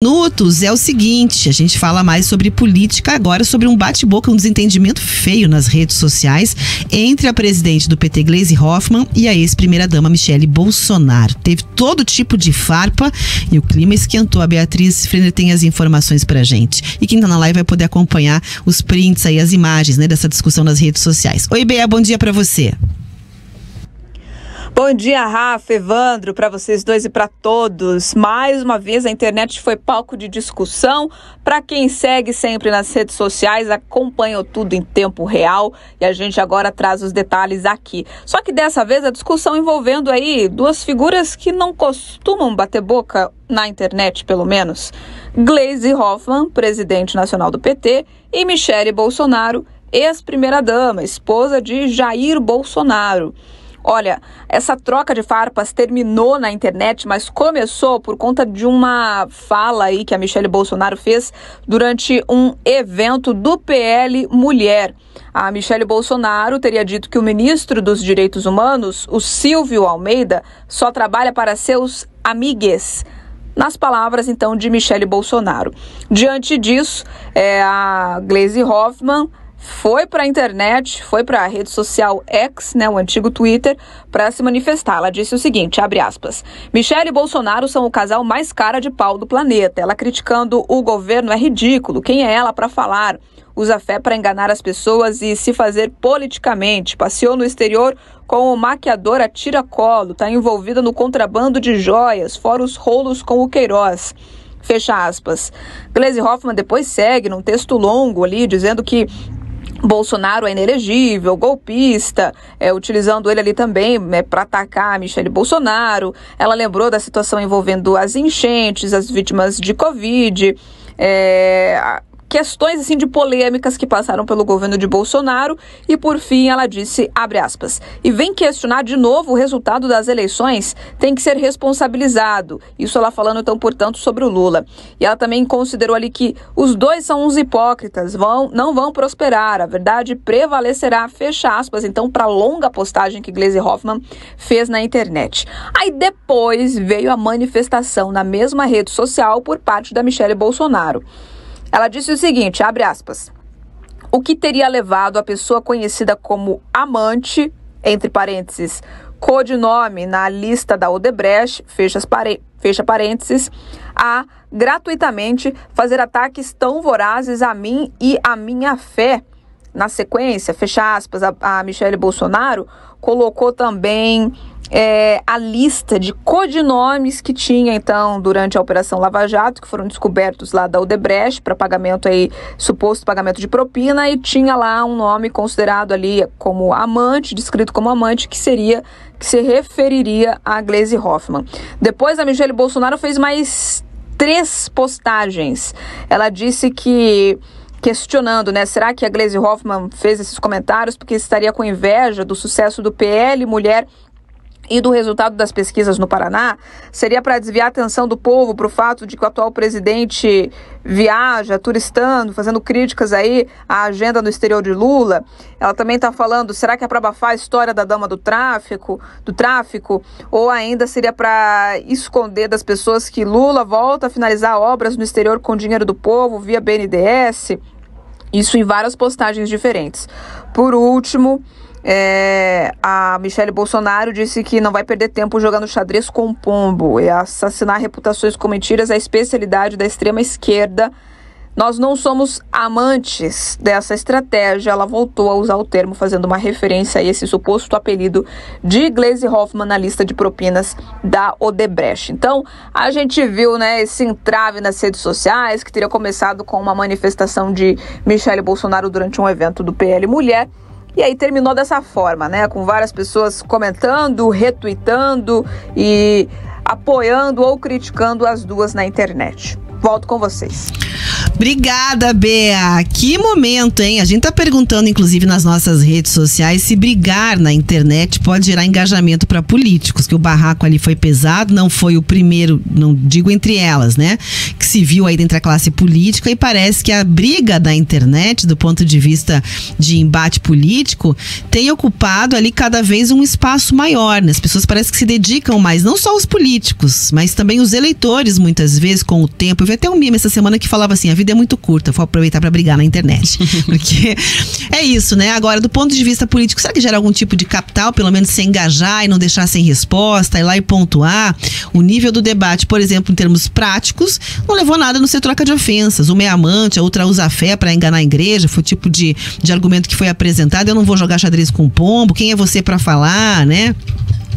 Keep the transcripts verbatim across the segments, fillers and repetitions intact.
Minutos é o seguinte, a gente fala mais sobre política agora, sobre um bate-boca, um desentendimento feio nas redes sociais entre a presidente do P T, Gleisi Hoffmann, e a ex-primeira-dama Michelle Bolsonaro. Teve todo tipo de farpa e o clima esquentou. A Beatriz Frenner tem as informações pra gente. E quem tá na live vai poder acompanhar os prints aí, as imagens, né, dessa discussão nas redes sociais. Oi, Bea, bom dia pra você. Bom dia, Rafa, Evandro, para vocês dois e para todos. Mais uma vez, a internet foi palco de discussão. Para quem segue sempre nas redes sociais, acompanha tudo em tempo real e a gente agora traz os detalhes aqui. Só que dessa vez a discussão envolvendo aí duas figuras que não costumam bater boca na internet, pelo menos. Gleisi Hoffmann, presidente nacional do P T, e Michelle Bolsonaro, ex-primeira-dama, esposa de Jair Bolsonaro. Olha, essa troca de farpas terminou na internet, mas começou por conta de uma fala aí que a Michelle Bolsonaro fez durante um evento do P L Mulher. A Michelle Bolsonaro teria dito que o ministro dos Direitos Humanos, o Silvio Almeida, só trabalha para seus amigues. Nas palavras, então, de Michelle Bolsonaro. Diante disso, é, a Gleisi Hoffmann foi para a internet, foi para a rede social X, né, o antigo Twitter, para se manifestar. Ela disse o seguinte, abre aspas, Michelle e Bolsonaro são o casal mais cara de pau do planeta. Ela criticando o governo é ridículo. Quem é ela para falar? Usa fé para enganar as pessoas e se fazer politicamente. Passeou no exterior com o maquiador a tiracolo. Está envolvida no contrabando de joias, fora os rolos com o Queiroz. Fecha aspas. Gleisi Hoffmann depois segue num texto longo ali, dizendo que Bolsonaro é inelegível, golpista, é, utilizando ele ali também, né, para atacar a Michelle Bolsonaro. Ela lembrou da situação envolvendo as enchentes, as vítimas de Covid, é, questões assim de polêmicas que passaram pelo governo de Bolsonaro. E por fim ela disse, abre aspas, e vem questionar de novo o resultado das eleições, tem que ser responsabilizado. Isso ela falando, então, portanto, sobre o Lula. E ela também considerou ali que os dois são uns hipócritas, vão, não vão prosperar, a verdade prevalecerá, fecha aspas, então, para a longa postagem que Gleisi Hoffmann fez na internet. Aí depois veio a manifestação na mesma rede social por parte da Michelle Bolsonaro. Ela disse o seguinte, abre aspas, o que teria levado a pessoa conhecida como amante, entre parênteses, codinome na lista da Odebrecht, fecha, fecha parênteses, a gratuitamente fazer ataques tão vorazes a mim e à minha fé. Na sequência, fecha aspas, a, a Michelle Bolsonaro colocou também É, a lista de codinomes que tinha, então, durante a Operação Lava Jato, que foram descobertos lá da Odebrecht para pagamento aí, suposto pagamento de propina, e tinha lá um nome considerado ali como amante, descrito como amante, que seria, que se referiria a Gleisi Hoffmann. Depois a Michelle Bolsonaro fez mais três postagens. Ela disse que, questionando, né, será que a Gleisi Hoffmann fez esses comentários porque estaria com inveja do sucesso do P L Mulher e do resultado das pesquisas no Paraná? Seria para desviar a atenção do povo para o fato de que o atual presidente viaja, turistando, fazendo críticas aí à agenda no exterior de Lula? Ela também está falando, será que é para abafar a história da dama do tráfico, do tráfico? Ou ainda seria para esconder das pessoas que Lula volta a finalizar obras no exterior com dinheiro do povo via B N D E S? Isso em várias postagens diferentes. Por último, É, a Michelle Bolsonaro disse que não vai perder tempo jogando xadrez com pombo e assassinar reputações com mentiras, a especialidade da extrema esquerda. Nós não somos amantes dessa estratégia. Ela voltou a usar o termo, fazendo uma referência a esse suposto apelido de Gleisi Hoffmann na lista de propinas da Odebrecht. Então, a gente viu, né, esse entrave nas redes sociais, que teria começado com uma manifestação de Michelle Bolsonaro durante um evento do P L Mulher. E aí terminou dessa forma, né? Com várias pessoas comentando, retuitando e apoiando ou criticando as duas na internet. Volto com vocês. Obrigada, Bea. Que momento, hein? A gente tá perguntando, inclusive, nas nossas redes sociais, se brigar na internet pode gerar engajamento para políticos, que o barraco ali foi pesado, não foi o primeiro, não digo entre elas, né? Que se viu aí dentro da classe política, e parece que a briga da internet, do ponto de vista de embate político, tem ocupado ali cada vez um espaço maior, né? As pessoas parece que se dedicam mais, não só os políticos, mas também os eleitores, muitas vezes, com o tempo. Eu vi até um meme essa semana que falava assim, a vida é muito curta, vou aproveitar para brigar na internet. Porque é isso, né? Agora, do ponto de vista político, será que gera algum tipo de capital, pelo menos se engajar e não deixar sem resposta, ir lá e pontuar? O nível do debate, por exemplo, em termos práticos, não levou nada, não ser troca de ofensas. Uma é amante, a outra usa fé para enganar a igreja, foi o tipo de, de argumento que foi apresentado. Eu não vou jogar xadrez com pombo, quem é você para falar, né?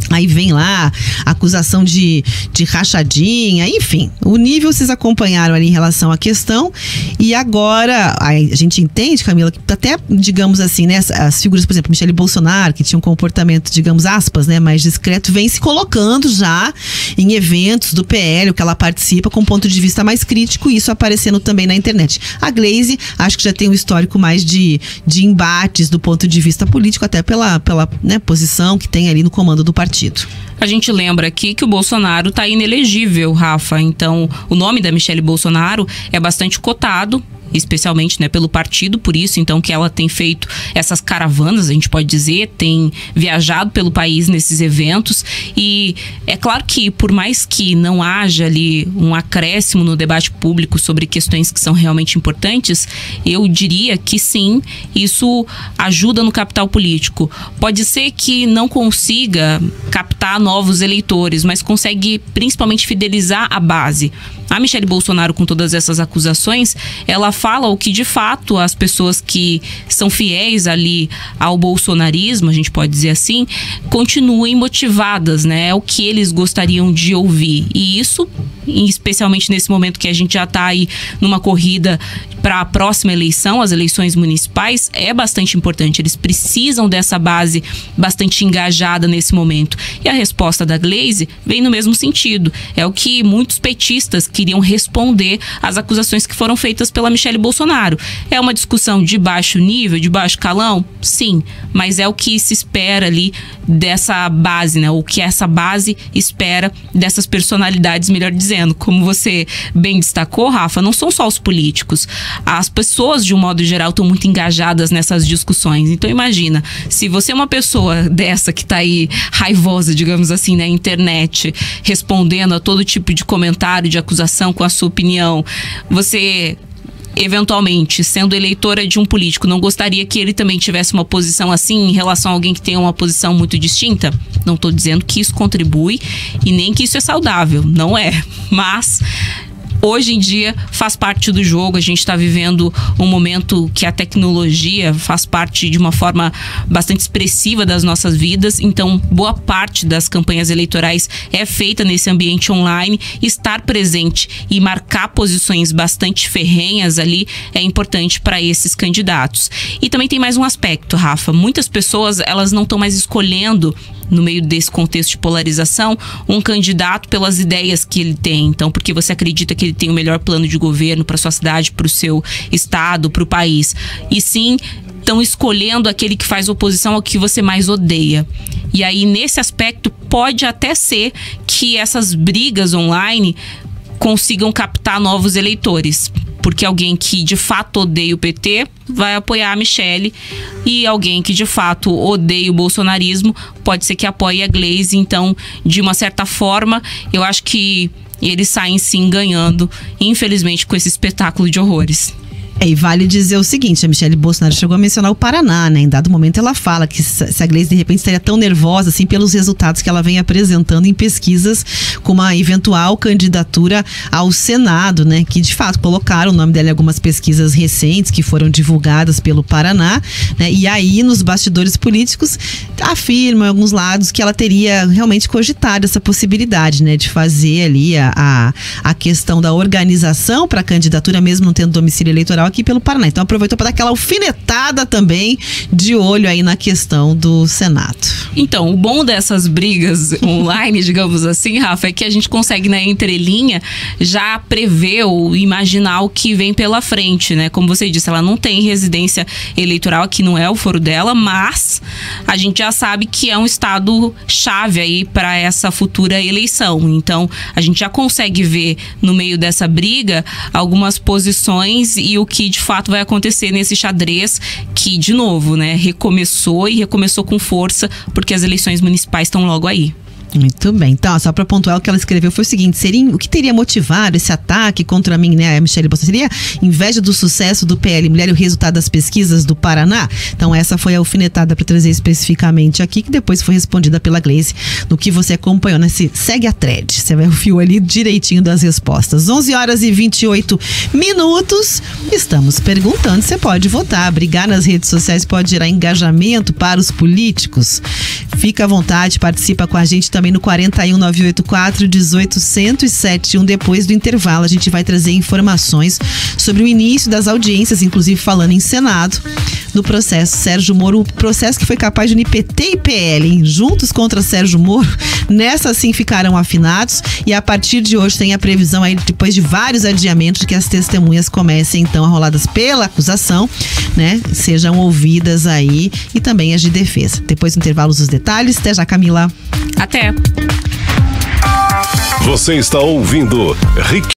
Aí vem lá acusação de, de rachadinha, enfim. O nível vocês acompanharam ali em relação à questão. E agora a gente entende, Camila, que até, digamos assim, né, as figuras, por exemplo, Michelle Bolsonaro, que tinha um comportamento, digamos, aspas, né, mais discreto, vem se colocando já em eventos do P L, que ela participa, com um ponto de vista mais crítico, e isso aparecendo também na internet. A Gleisi, acho que já tem um histórico mais de, de embates do ponto de vista político, até pela, pela né, posição que tem ali no comando do partido. A gente lembra aqui que o Bolsonaro está inelegível, Rafa. Então, o nome da Michelle Bolsonaro é bastante cotado, especialmente, né, pelo partido, por isso então que ela tem feito essas caravanas, a gente pode dizer, tem viajado pelo país nesses eventos. E é claro que, por mais que não haja ali um acréscimo no debate público sobre questões que são realmente importantes, eu diria que sim, isso ajuda no capital político. Pode ser que não consiga captar novos eleitores, mas consegue principalmente fidelizar a base. A Michelle Bolsonaro, com todas essas acusações, ela fala o que de fato as pessoas que são fiéis ali ao bolsonarismo, a gente pode dizer assim, continuem motivadas, né? É o que eles gostariam de ouvir. E isso, especialmente nesse momento que a gente já está aí numa corrida para a próxima eleição, as eleições municipais, é bastante importante. Eles precisam dessa base bastante engajada nesse momento. E a resposta da Gleisi vem no mesmo sentido. É o que muitos petistas que iriam responder às acusações que foram feitas pela Michelle Bolsonaro. É uma discussão de baixo nível, de baixo calão? Sim, mas é o que se espera ali dessa base, né? O que essa base espera dessas personalidades, melhor dizendo. Como você bem destacou, Rafa, não são só os políticos. As pessoas, de um modo geral, estão muito engajadas nessas discussões. Então, imagina, se você é uma pessoa dessa que tá aí raivosa, digamos assim, na internet, respondendo a todo tipo de comentário, de acusação com a sua opinião, você, eventualmente, sendo eleitora de um político, não gostaria que ele também tivesse uma posição assim em relação a alguém que tem uma posição muito distinta? Não tô dizendo que isso contribui e nem que isso é saudável, não é. Mas hoje em dia faz parte do jogo, a gente está vivendo um momento que a tecnologia faz parte de uma forma bastante expressiva das nossas vidas, então boa parte das campanhas eleitorais é feita nesse ambiente online. Estar presente e marcar posições bastante ferrenhas ali é importante para esses candidatos. E também tem mais um aspecto, Rafa, muitas pessoas, elas não estão mais escolhendo, no meio desse contexto de polarização, um candidato pelas ideias que ele tem. Então, porque você acredita que ele tem o melhor plano de governo para sua cidade, para o seu estado, para o país. E sim, estão escolhendo aquele que faz oposição ao que você mais odeia. E aí, nesse aspecto, pode até ser que essas brigas online consigam captar novos eleitores. Porque alguém que de fato odeia o P T vai apoiar a Michelle, e alguém que de fato odeia o bolsonarismo pode ser que apoie a Gleisi. Então, de uma certa forma, eu acho que eles saem sim ganhando, infelizmente, com esse espetáculo de horrores. É, e vale dizer o seguinte, a Michelle Bolsonaro chegou a mencionar o Paraná, né? Em dado momento ela fala que se a Gleisi de repente estaria tão nervosa assim pelos resultados que ela vem apresentando em pesquisas com uma eventual candidatura ao Senado, né? Que de fato colocaram o nome dela em algumas pesquisas recentes que foram divulgadas pelo Paraná, né? E aí nos bastidores políticos afirmam em alguns lados que ela teria realmente cogitado essa possibilidade, né? De fazer ali a, a, a questão da organização para a candidatura, mesmo não tendo domicílio eleitoral, aqui pelo Paraná. Então aproveitou para dar aquela alfinetada também, de olho aí na questão do Senado. Então, o bom dessas brigas online, digamos assim, Rafa, é que a gente consegue, na entrelinha, já prever ou imaginar o que vem pela frente, né? Como você disse, ela não tem residência eleitoral, aqui não é o foro dela, mas a gente já sabe que é um estado chave aí para essa futura eleição. Então, a gente já consegue ver no meio dessa briga algumas posições e o que de fato vai acontecer nesse xadrez que, de novo, né, recomeçou e recomeçou com força, porque as eleições municipais estão logo aí. Muito bem. Então, ó, só para pontuar, o que ela escreveu foi o seguinte: seria, o que teria motivado esse ataque contra mim, né, a Michelle Bolsonaro? Seria inveja do sucesso do P L Mulher e o resultado das pesquisas do Paraná? Então, essa foi a alfinetada para trazer especificamente aqui, que depois foi respondida pela Gleisi no que você acompanhou, né? Se segue a thread. Você vai o fio ali direitinho das respostas. onze horas e vinte e oito minutos. Estamos perguntando. Você pode votar, brigar nas redes sociais, pode gerar engajamento para os políticos. Fica à vontade, participa com a gente também. Também no quarenta e um, nove oito quatro, dezoito, cento e sete e um. Depois do intervalo, a gente vai trazer informações sobre o início das audiências, inclusive falando em Senado, no processo Sérgio Moro, o processo que foi capaz de unir P T e P L, hein? Juntos contra Sérgio Moro. Nessa, sim, ficarão afinados. E a partir de hoje tem a previsão aí, depois de vários adiamentos, de que as testemunhas comecem então arroladas pela acusação, né? Sejam ouvidas aí, e também as de defesa. Depois do intervalo, os detalhes. Até já, Camila. Até. Você está ouvindo R I C.